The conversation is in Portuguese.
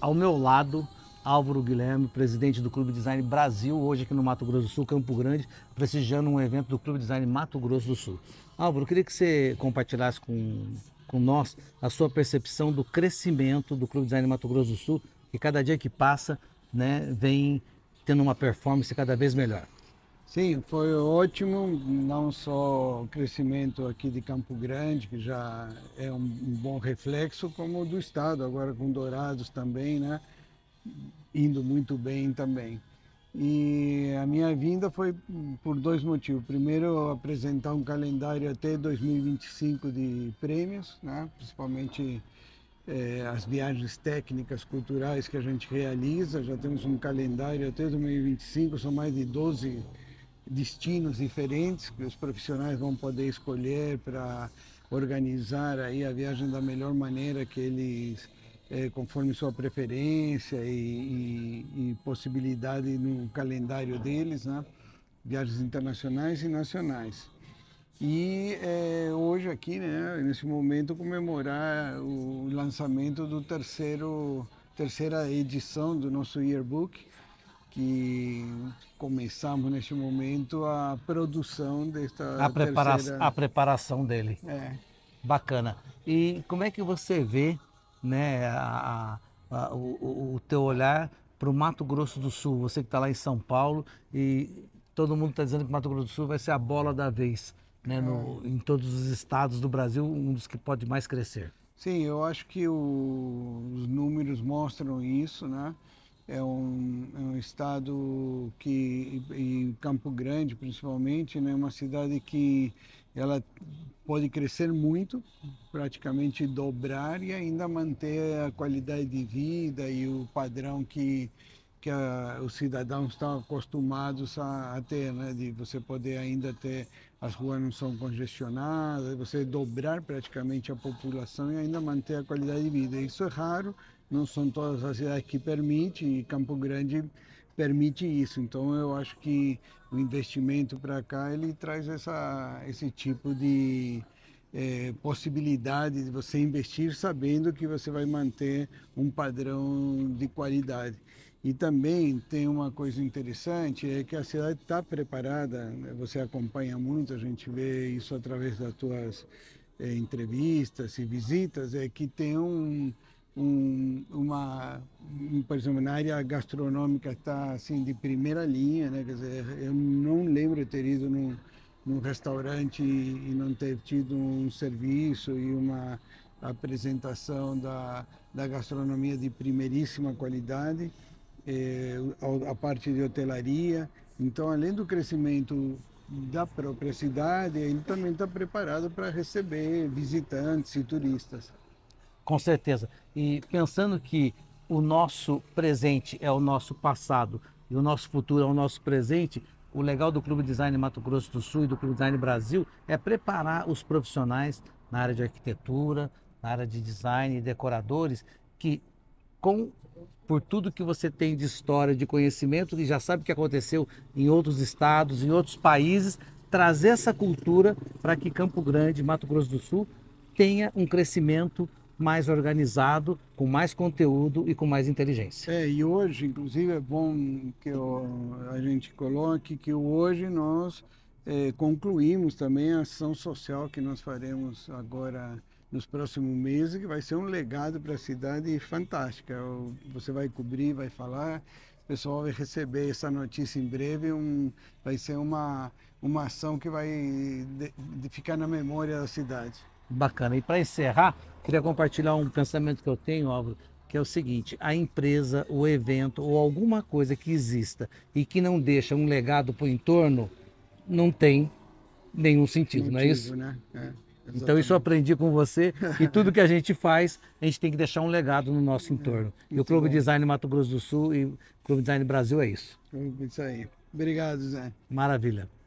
Ao meu lado, Álvaro Guilherme, presidente do Clube Design Brasil, hoje aqui no Mato Grosso do Sul, Campo Grande, prestigiando um evento do Clube Design Mato Grosso do Sul. Álvaro, eu queria que você compartilhasse com nós a sua percepção do crescimento do Clube Design Mato Grosso do Sul, que cada dia que passa, né, vem tendo uma performance cada vez melhor. Sim, foi ótimo, não só o crescimento aqui de Campo Grande, que já é um bom reflexo, como do estado, agora com Dourados também, né? Indo muito bem também. E a minha vinda foi por dois motivos. Primeiro, apresentar um calendário até 2025 de prêmios, né? Principalmente as viagens técnicas, culturais que a gente realiza. Já temos um calendário até 2025, são mais de 12 destinos diferentes que os profissionais vão poder escolher para organizar aí a viagem da melhor maneira que eles... conforme sua preferência e possibilidade no calendário deles, né? Viagens internacionais e nacionais. E hoje aqui, né, nesse momento, comemorar o lançamento do terceira edição do nosso yearbook, que começamos neste momento a produção desta a preparação dele. É. Bacana. E como é que você vê, né, o teu olhar para o Mato Grosso do Sul, você que está lá em São Paulo, e todo mundo está dizendo que o Mato Grosso do Sul vai ser a bola da vez, né, em todos os estados do Brasil, um dos que pode mais crescer. Sim, eu acho que os números mostram isso, né? É um estado que, em Campo Grande principalmente, né, uma cidade que ela pode crescer muito, praticamente dobrar, e ainda manter a qualidade de vida e o padrão que os cidadãos estão acostumados a ter, né? De você poder ainda ter, as ruas não são congestionadas, você dobrar praticamente a população e ainda manter a qualidade de vida. Isso é raro, não são todas as cidades que permitem, e Campo Grande permite isso. Então eu acho que o investimento para cá, ele traz esse tipo de possibilidade de você investir sabendo que você vai manter um padrão de qualidade. E também tem uma coisa interessante, é que a cidade está preparada, né? Você acompanha muito, a gente vê isso através das tuas entrevistas e visitas, é que tem por exemplo, na área gastronômica está assim de primeira linha, né? Quer dizer, eu não lembro de ter ido num restaurante e não ter tido um serviço e uma apresentação da gastronomia de primeiríssima qualidade, a parte de hotelaria. Então, além do crescimento da própria cidade, ele também está preparado para receber visitantes e turistas. Com certeza. E pensando que o nosso presente é o nosso passado e o nosso futuro é o nosso presente, o legal do Clube Design Mato Grosso do Sul e do Clube Design Brasil é preparar os profissionais na área de arquitetura, na área de design e decoradores, que por tudo que você tem de história, de conhecimento, e já sabe o que aconteceu em outros estados, em outros países, trazer essa cultura para que Campo Grande, Mato Grosso do Sul, tenha um crescimento mais organizado, com mais conteúdo e com mais inteligência. E hoje, inclusive, é bom que a gente coloque que hoje nós concluímos também a ação social que nós faremos agora nos próximos meses, que vai ser um legado para a cidade fantástica. Você vai cobrir, vai falar, o pessoal vai receber essa notícia em breve, vai ser uma ação que vai ficar na memória da cidade. Bacana. E para encerrar, queria compartilhar um pensamento que eu tenho, Álvaro, que é o seguinte: a empresa, o evento ou alguma coisa que exista e que não deixa um legado para o entorno, não tem nenhum sentido, não é isso? Né? Então isso eu aprendi com você, e tudo que a gente faz, a gente tem que deixar um legado no nosso entorno. E o Clube Design Mato Grosso do Sul e o Clube Design Brasil é isso. Isso aí. Obrigado, Zé. Maravilha.